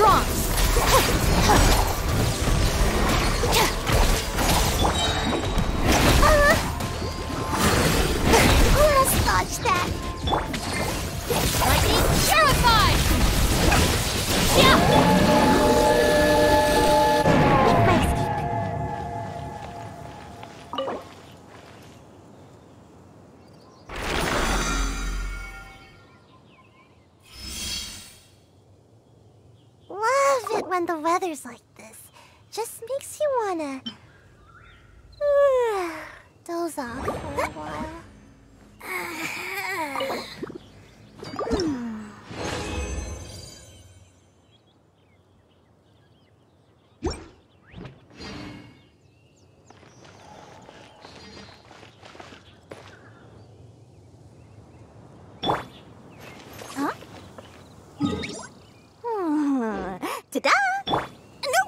strong. Let us dodge that. Lightning terrified. Make my escape. Love it when the weather's like this. Just makes you wanna doze off for a while. Huh? Ta-da! No!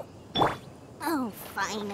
Oh, fine.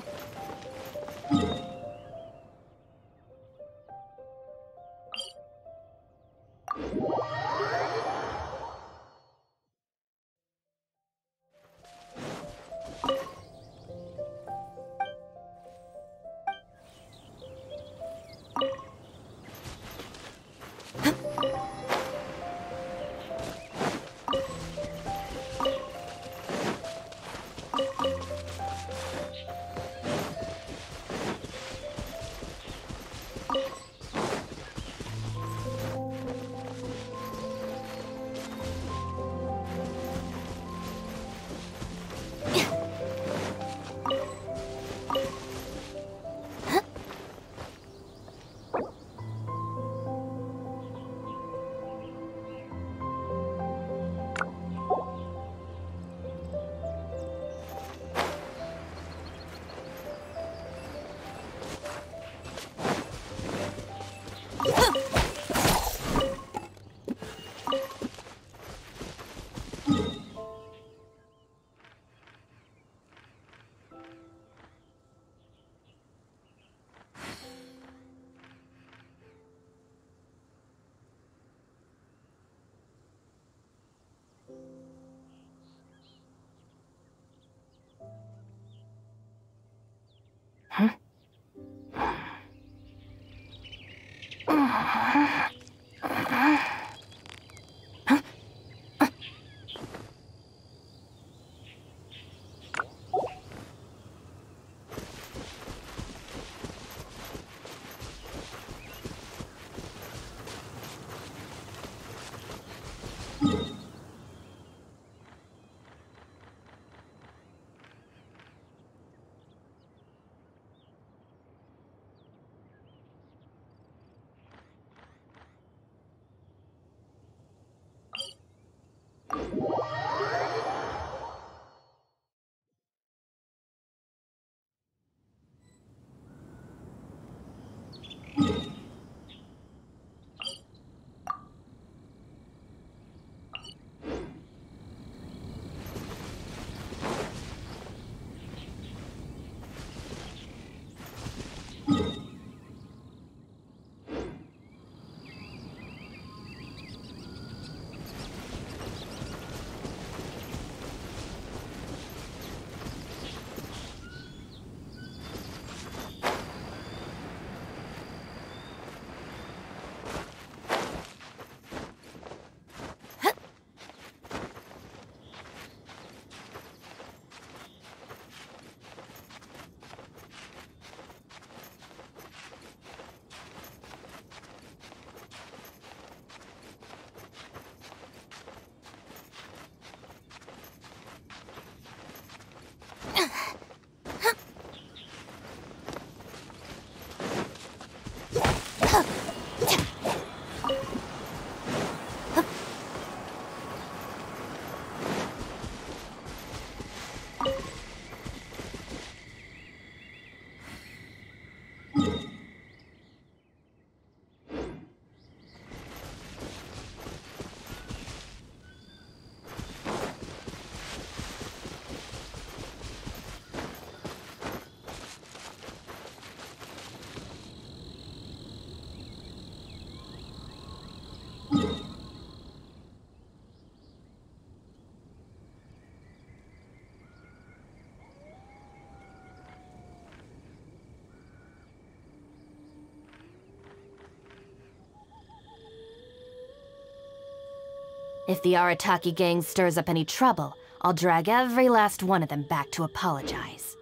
If the Arataki gang stirs up any trouble, I'll drag every last one of them back to apologize.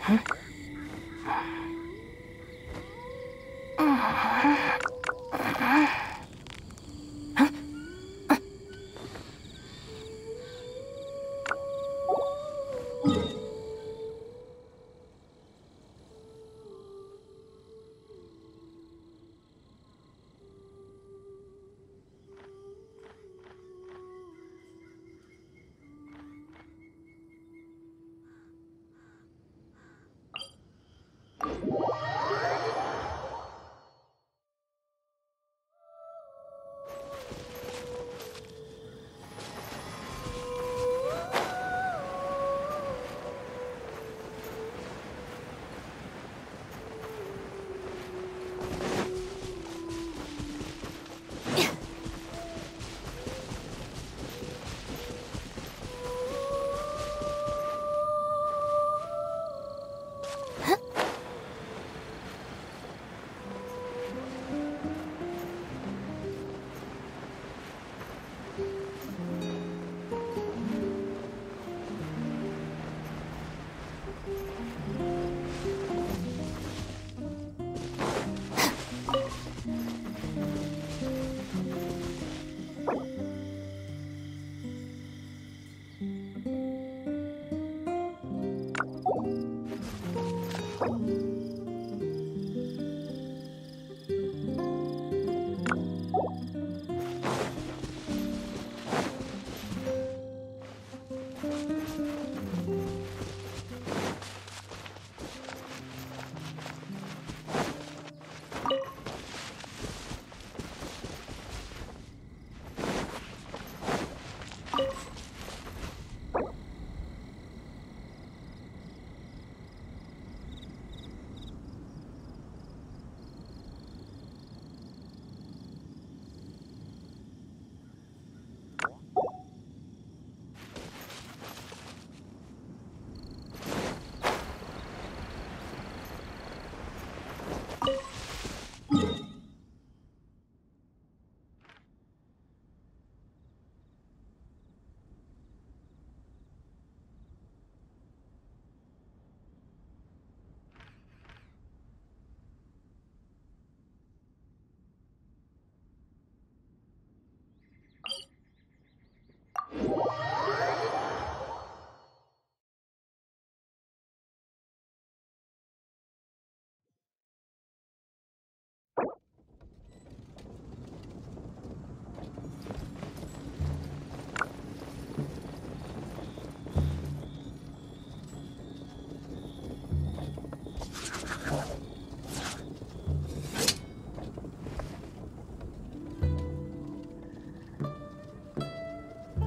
Huh?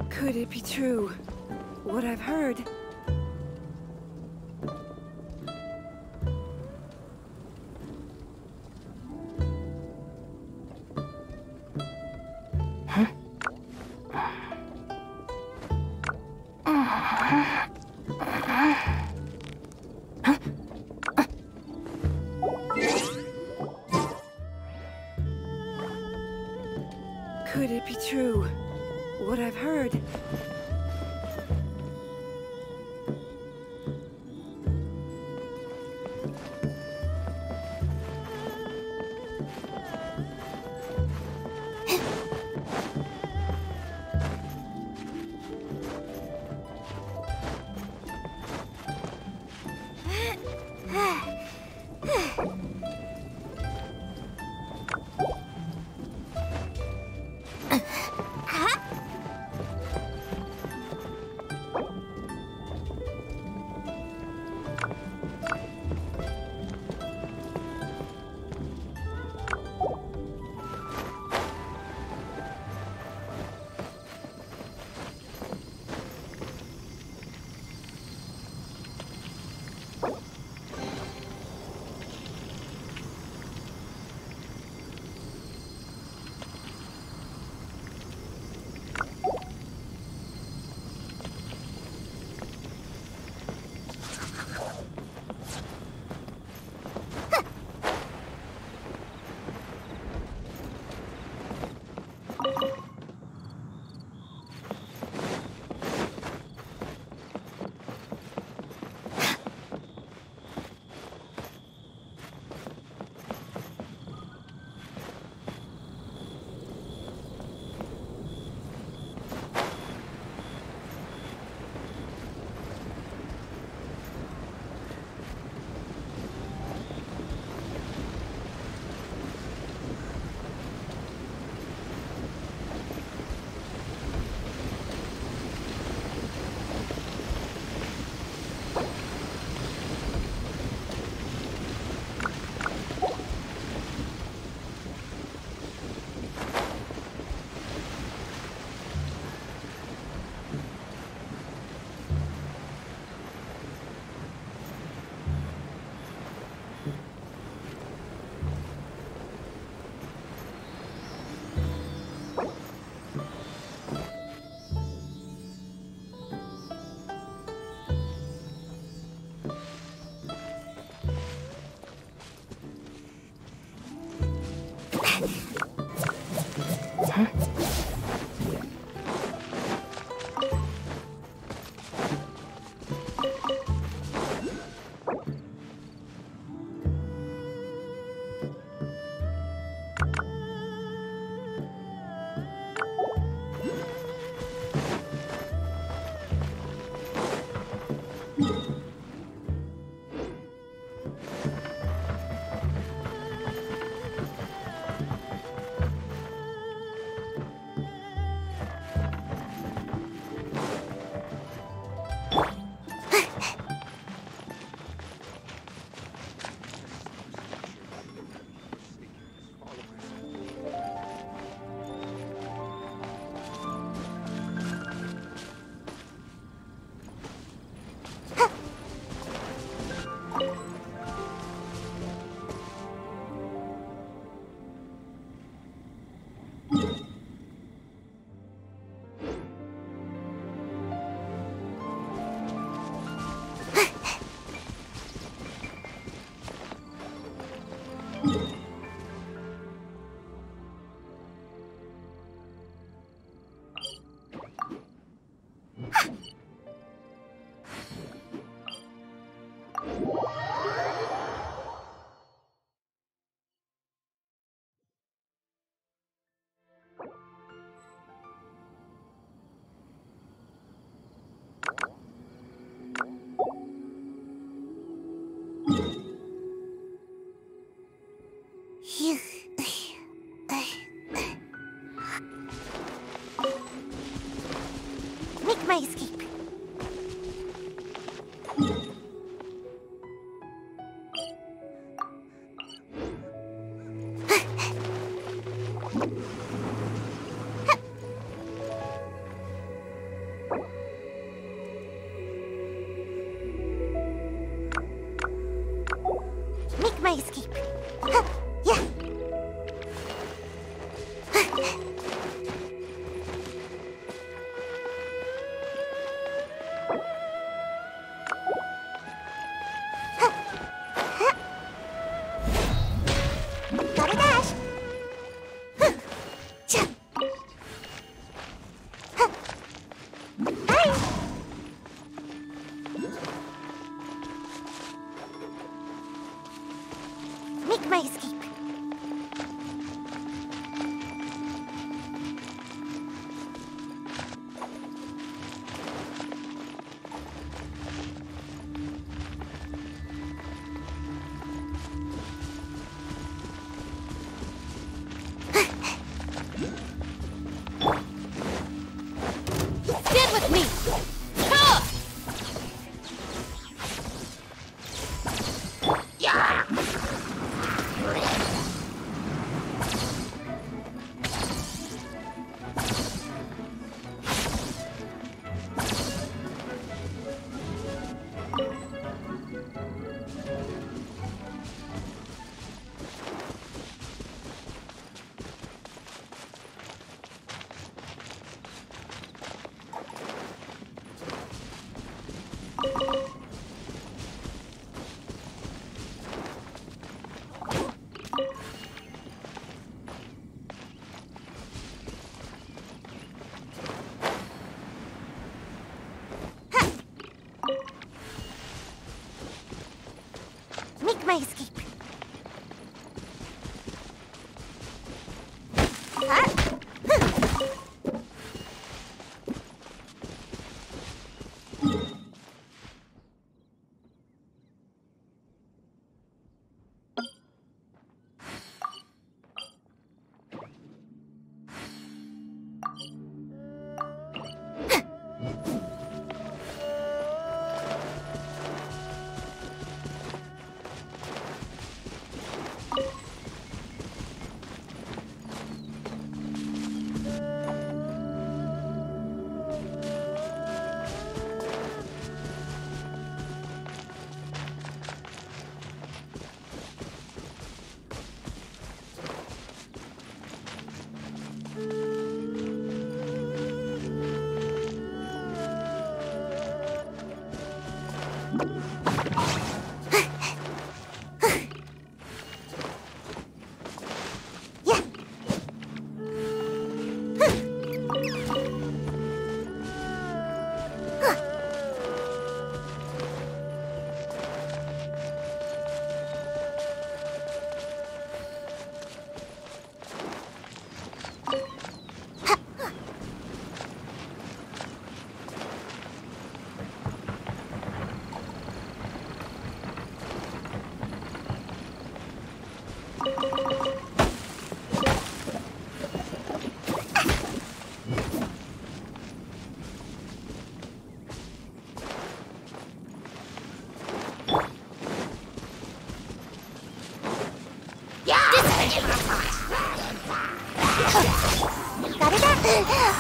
Could it be true, what I've heard? Could it be true? What I've heard. Make my escape.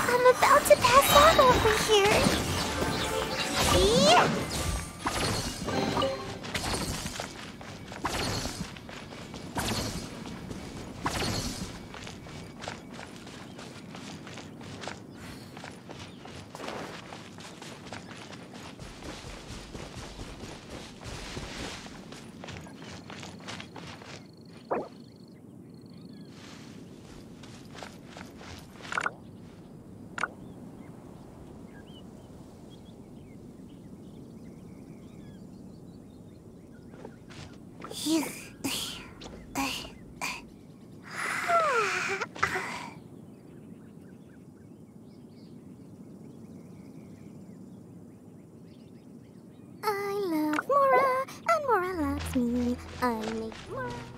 I'm about to pass out over here. Yeah. I love Mora, and Mora loves me. I make Mora.